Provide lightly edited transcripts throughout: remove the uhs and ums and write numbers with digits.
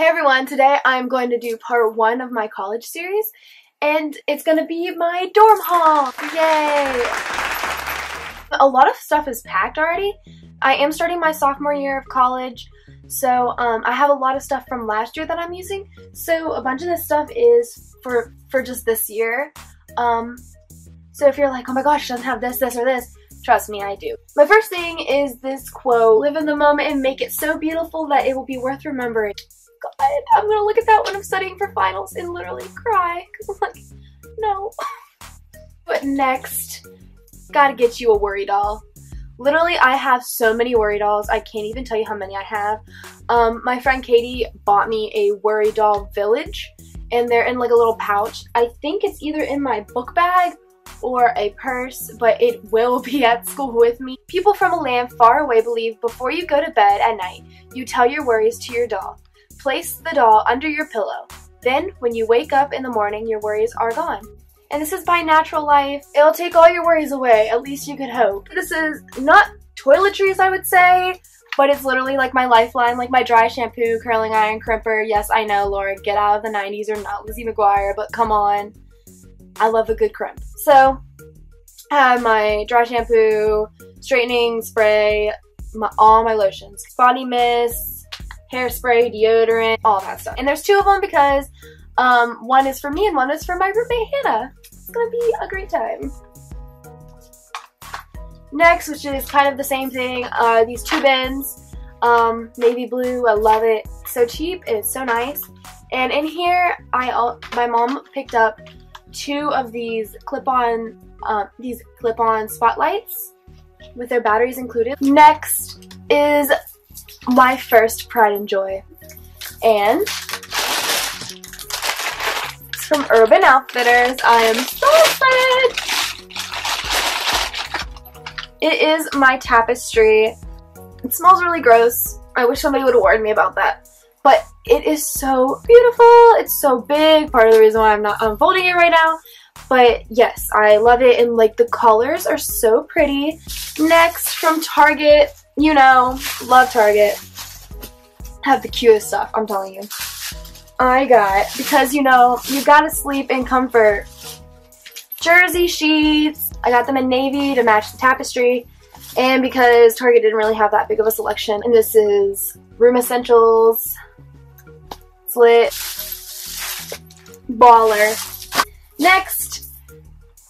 Hey everyone, today I'm going to do part one of my college series, and it's going to be my dorm haul! Yay! A lot of stuff is packed already. I am starting my sophomore year of college, so I have a lot of stuff from last year that I'm using, so a bunch of this stuff is for just this year. So if you're like, oh my gosh, she doesn't have this, this, or this, trust me, I do. My first thing is this quote, "Live in the moment and make it so beautiful that it will be worth remembering." God, I'm gonna look at that when I'm studying for finals and literally cry because I'm like, no. But next, gotta get you a worry doll. Literally, I have so many worry dolls. I can't even tell you how many I have. My friend Katie bought me a worry doll village, and they're in like a little pouch. I think it's either in my book bag or a purse, but it will be at school with me. People from a land far away believe before you go to bed at night, you tell your worries to your doll. Place the doll under your pillow. Then, when you wake up in the morning, your worries are gone. And this is by Natural Life. It'll take all your worries away, at least you could hope. This is not toiletries, I would say, but it's literally like my lifeline, like my dry shampoo, curling iron, crimper. Yes, I know, Laura, get out of the 90s or not Lizzie McGuire, but come on. I love a good crimp. So, I have my dry shampoo, straightening spray, all my lotions, body mist, hairspray, deodorant, all that stuff. And there's two of them because one is for me and one is for my roommate Hannah. It's gonna be a great time. Next, which is kind of the same thing, are these two bins. Navy blue, I love it. So cheap, it's so nice. And in here, my mom picked up two of these clip-on spotlights with their batteries included. Next is my first pride and joy, and it's from Urban Outfitters. I am so excited! It is my tapestry. It smells really gross. I wish somebody would have warned me about that, but it is so beautiful. It's so big, part of the reason why I'm not unfolding it right now, but yes, I love it, and like the colors are so pretty. Next, from Target. You know, love Target. Have the cutest stuff, I'm telling you. I got, because you know, you gotta sleep in comfort, jersey sheets. I got them in navy to match the tapestry, and because Target didn't really have that big of a selection. And this is Room Essentials. It's lit. Baller. Next.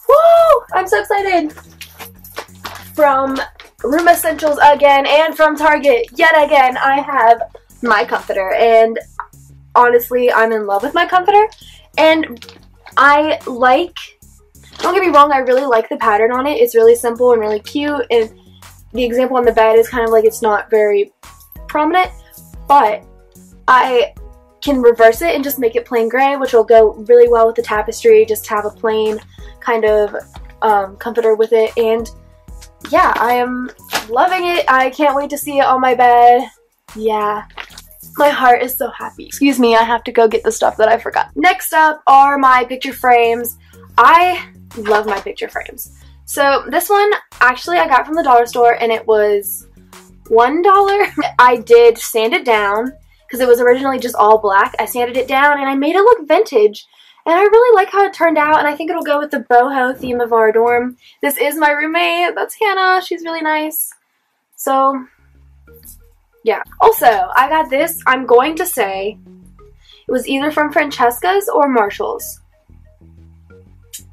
Woo! I'm so excited. From Room Essentials again, and from Target yet again, I have my comforter, and honestly, I'm in love with my comforter. And I like, don't get me wrong, I really like the pattern on it. It's really simple and really cute, and the example on the bed is kind of like, it's not very prominent, but I can reverse it and just make it plain gray, which will go really well with the tapestry. Just have a plain kind of comforter with it, and yeah, I am loving it. I can't wait to see it on my bed. Yeah. My heart is so happy. Excuse me, I have to go get the stuff that I forgot. Next up are my picture frames. I love my picture frames. So this one, actually, I got from the dollar store, and it was $1. I did sand it down because it was originally just all black. I sanded it down and I made it look vintage. And I really like how it turned out, and I think it'll go with the boho theme of our dorm. This is my roommate. That's Hannah. She's really nice. So, yeah. Also, I got this. I'm going to say it was either from Francesca's or Marshall's.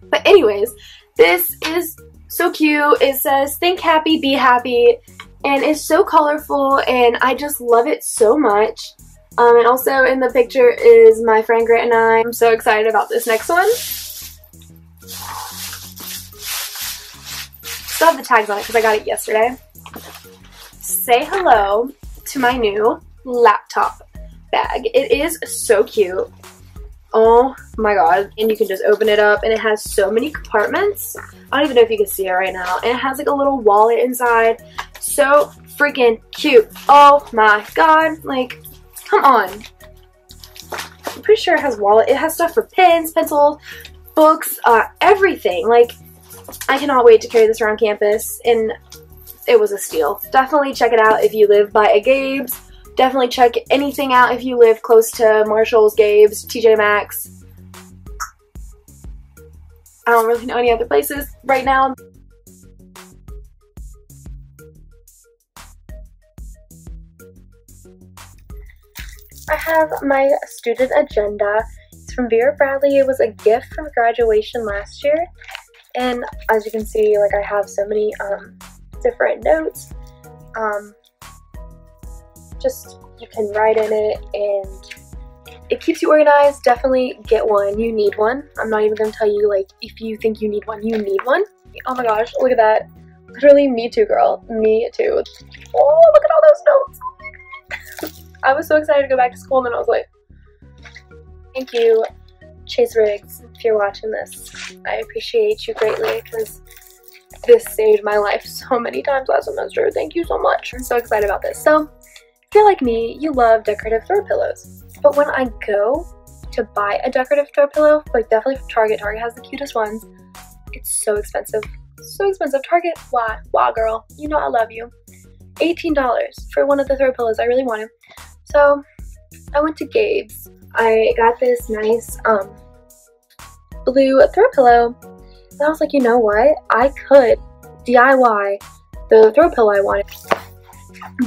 But anyways, this is so cute. It says, "Think happy, be happy." And it's so colorful, and I just love it so much. And also in the picture is my friend Grant and I. I'm so excited about this next one. Still have the tags on it because I got it yesterday. Say hello to my new laptop bag. It is so cute. Oh my god. And you can just open it up, and it has so many compartments. I don't even know if you can see it right now. And it has like a little wallet inside. So freaking cute. Oh my god. Like, come on. I'm pretty sure it has wallet. It has stuff for pens, pencils, books, everything. Like, I cannot wait to carry this around campus, and it was a steal. Definitely check it out if you live by a Gabe's definitely check anything out if you live close to Marshalls, Gabe's, TJ Maxx. I don't really know any other places right now. I have my student agenda. It's from Vera Bradley. It was a gift from graduation last year. And as you can see, like, I have so many different notes. Just you can write in it, and it keeps you organized. Definitely get one. You need one. I'm not even gonna tell you, like, if you think you need one, you need one. Oh my gosh, look at that. Literally, me too, girl. Me too. Oh, look at all those notes. I was so excited to go back to school, and then I was like, thank you, Chase Riggs, if you're watching this. I appreciate you greatly, because this saved my life so many times last semester. Thank you so much. I'm so excited about this. So if you're like me, you love decorative throw pillows. But when I go to buy a decorative throw pillow, like, definitely from Target. Target has the cutest ones. It's so expensive. So expensive. Target, why? Wow, girl. You know I love you. $18 for one of the throw pillows. I really wanted. So I went to Gabe's. I got this nice blue throw pillow, and I was like, you know what? I could DIY the throw pillow I wanted.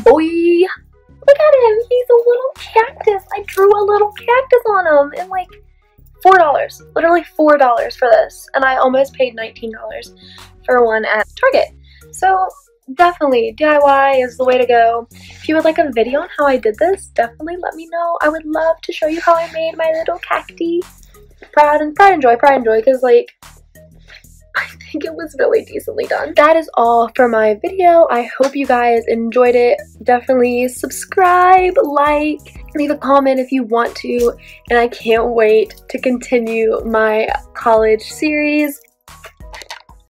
Boy, look at him. He's a little cactus. I drew a little cactus on him, and like $4, literally $4 for this. And I almost paid $19 for one at Target. So definitely DIY is the way to go. If you would like a video on how I did this, definitely let me know. I would love to show you how I made my little cacti. Pride and joy, because, like, I think it was really decently done. That is all for my video. I hope you guys enjoyed it. Definitely subscribe, like, leave a comment if you want to, and I can't wait to continue my college series.